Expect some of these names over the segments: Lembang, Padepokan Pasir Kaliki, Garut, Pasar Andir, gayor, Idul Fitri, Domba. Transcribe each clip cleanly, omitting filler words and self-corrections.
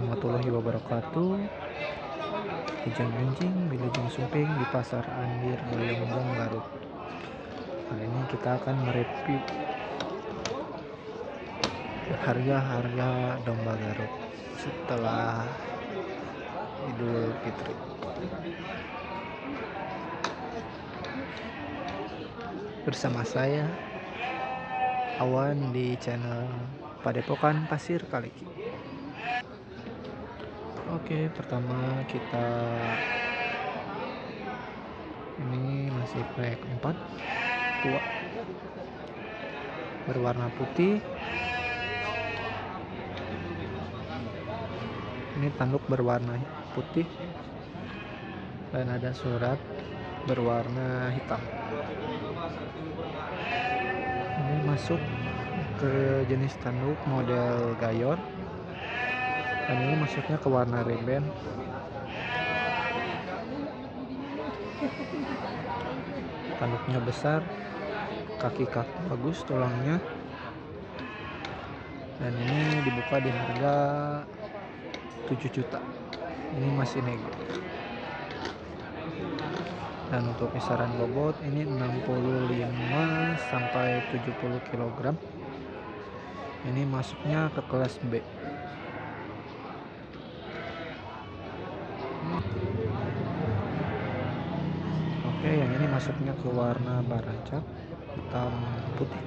Assalamualaikum warahmatullahi wabarakatuh. Kijang Mancing, Bijang Sumping di Pasar Andir Lembang, Garut. Kali ini kita akan mereview harga-harga domba Garut setelah Idul Fitri. Bersama saya Awan di channel Padepokan Pasir Kaliki. Oke, pertama kita ini masih flek 4 tua berwarna putih. Ini tanduk berwarna putih dan ada surat berwarna hitam. Ini masuk ke jenis tanduk model gayor dan ini masuknya ke warna reben. Tanduknya besar, kaki-kaki bagus tulangnya, dan ini dibuka di harga 7 juta. Ini masih nego. Dan untuk kisaran bobot ini 65 sampai 70 kg. Ini masuknya ke kelas B. Oke, yang ini masuknya ke warna baracak hitam putih.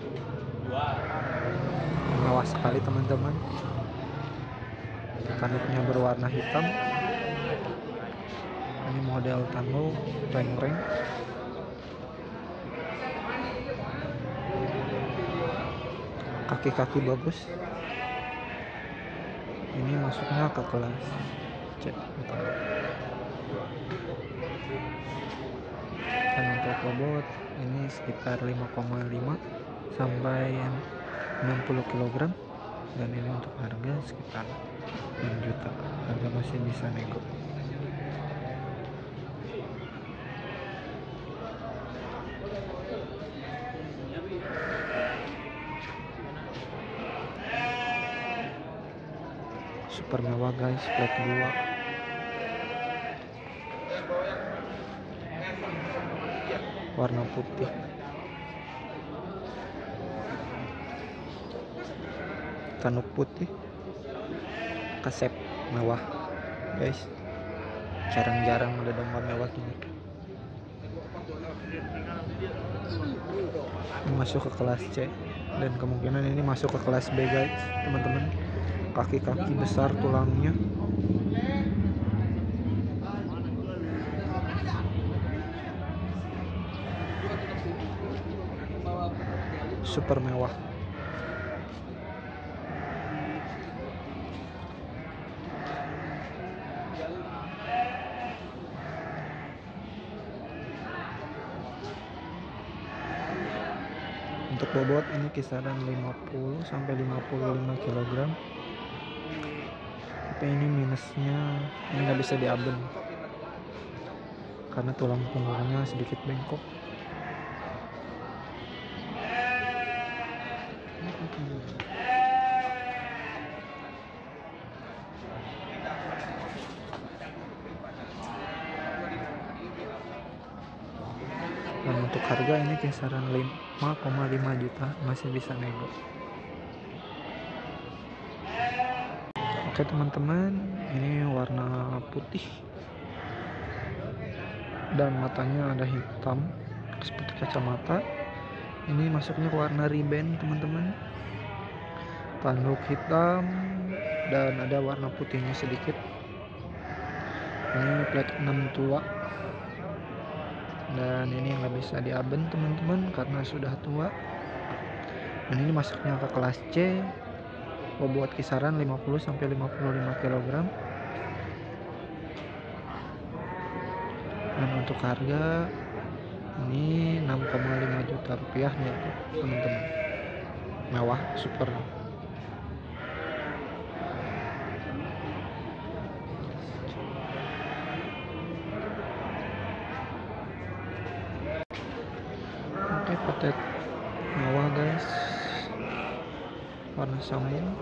Awas sekali teman-teman. Tanduknya berwarna hitam. Ini model tanduk reng-reng. Kaki-kaki bagus. Ini masuknya ke kelas C. Dan untuk bobot ini sekitar 5,5 sampai 60 kg, dan ini untuk harga sekitar 6 juta. Harga masih bisa nego. Super mewah guys, plate 2. Warna putih. Tanduk putih. Kasep mewah, guys. Jarang-jarang ada domba mewah gini. Ini masuk ke kelas C dan kemungkinan ini masuk ke kelas B guys, teman-teman. Kaki-kaki besar tulangnya. Super mewah. Untuk bobot ini kisaran 50 sampai 55 kg. Tapi ini minusnya ini nggak bisa diaben karena tulang punggungnya sedikit bengkok. Dan untuk harga ini kisaran 5,5 juta masih bisa nego. Oke teman-teman, ini warna putih dan matanya ada hitam seperti kacamata. Ini masuknya ke warna riben teman-teman. Tanduk hitam dan ada warna putihnya sedikit. Ini plate 6 tua dan ini nggak bisa diaben teman-teman karena sudah tua. Dan ini masuknya ke kelas C. Bobot kisaran 50 sampai 55 kg. Dan untuk harga ini 6,5 juta rupiah nih, teman-teman. Mewah, super. Oke, petet mewah guys. Warna samuel.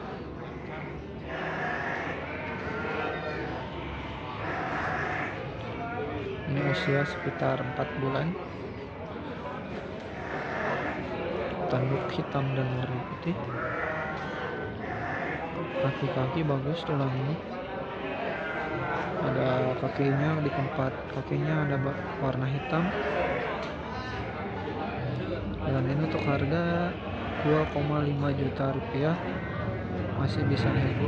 Ini usia sekitar 4 bulan. Tanduk hitam dan warna putih. Kaki-kaki bagus tulangnya. Ada kakinya, di tempat kakinya ada warna hitam. Dan ini untuk harga 2,5 juta rupiah. Masih bisa nego.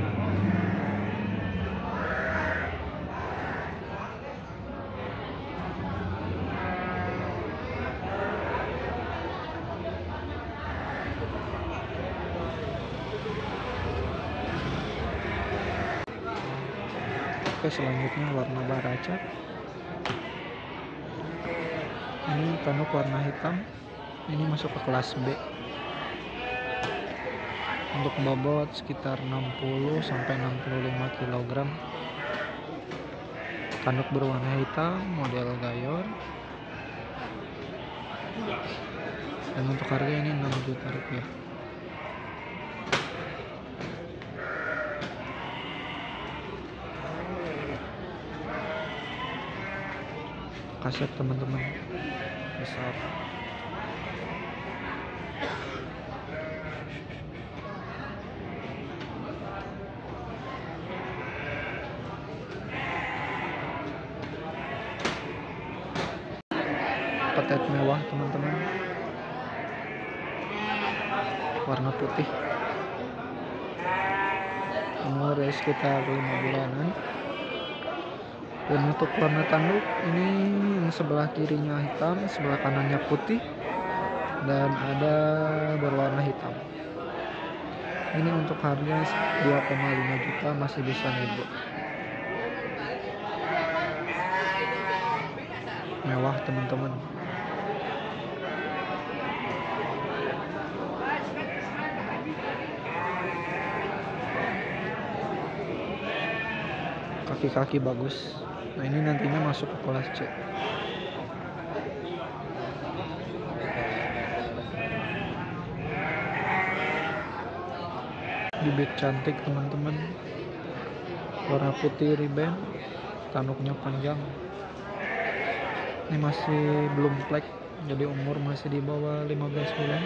Oke, selanjutnya warna baraca. Ini tanduk warna hitam. Ini masuk ke kelas B. Untuk bobot sekitar 60 sampai 65 kg. Tanduk berwarna hitam model gayor. Dan untuk harga ini 6 juta rupiah. Kasih teman-teman besar. Petet mewah teman-teman, warna putih, umur sekitar 5 bulanan. Dan untuk warna tanduk ini yang sebelah kirinya hitam, sebelah kanannya putih, dan ada berwarna hitam. Ini untuk harga 2,5 juta masih bisa nego. Mewah teman-teman. Kaki-kaki bagus. Nah, ini nantinya masuk ke kelas C. Bibit cantik teman-teman, warna putih riben, tanduknya panjang. Ini masih belum plek, jadi umur masih di bawah 15 bulan.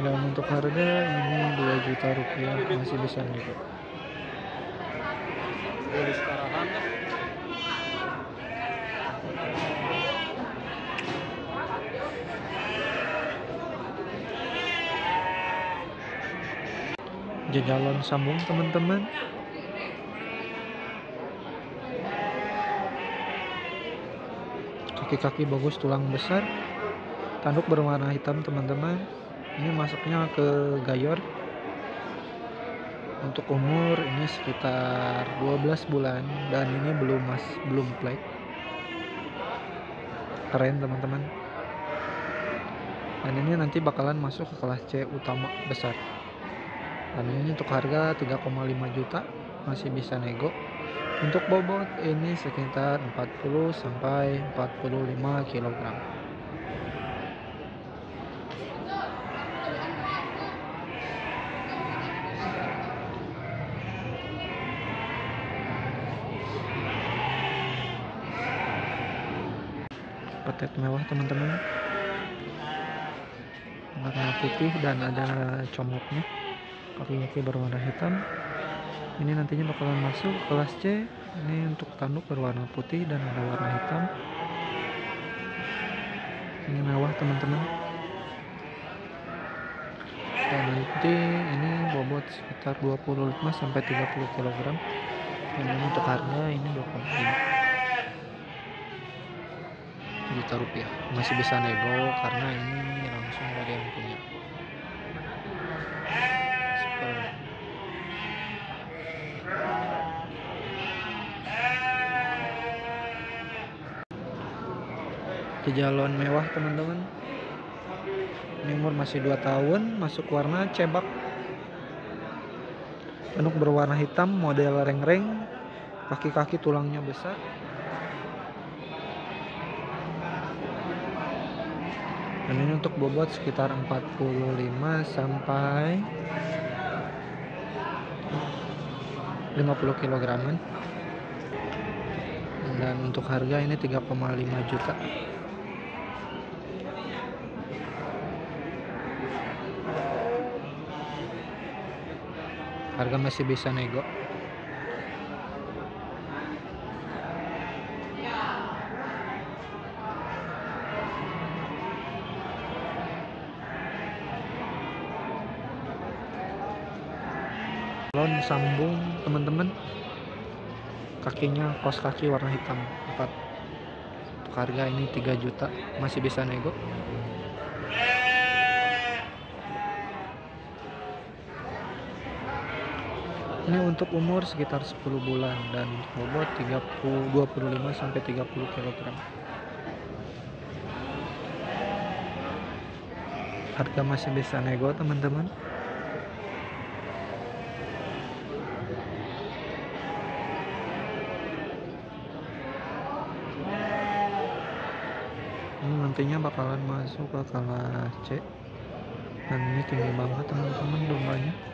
Dan untuk harga ini 2 juta rupiah masih bisa nego. Jejalon sambung teman-teman. Kaki-kaki bagus, tulang besar. Tanduk berwarna hitam teman-teman. Ini masuknya ke gayor. Untuk umur ini sekitar 12 bulan dan ini belum plek. Keren teman-teman. Dan ini nanti bakalan masuk ke kelas C utama besar. Dan ini untuk harga 3,5 juta masih bisa nego. Untuk bobot ini sekitar 40 sampai 45 kg. Petet mewah teman-teman. Warna putih dan ada comoknya. Kaki-kaki berwarna hitam. Ini nantinya bakalan masuk kelas C. Ini untuk tanduk berwarna putih dan ada warna hitam. Ini mewah teman-teman. Dan nanti ini bobot sekitar 25 sampai 30 kg. Dan ini untuk harga ini 2,5 juta rupiah. Masih bisa nego karena ini langsung dari yang punya. Jejalon mewah teman-teman. Ini umur masih 2 tahun, masuk warna cebak. Tanduk berwarna hitam model reng-reng. Kaki-kaki tulangnya besar. Dan ini untuk bobot sekitar 45 sampai 50 kg. dan untuk harga ini 3,5 juta. Harga masih bisa nego. Lon sambung teman-teman, kakinya kos kaki warna hitam 4. Untuk harga ini 3 juta, masih bisa nego. Ini untuk umur sekitar 10 bulan dan bobot 25 sampai 30 kg. Harga masih bisa nego, teman-teman. Ini nantinya bakalan masuk ke kalah C. Dan ini tinggi banget, teman-teman, dombanya.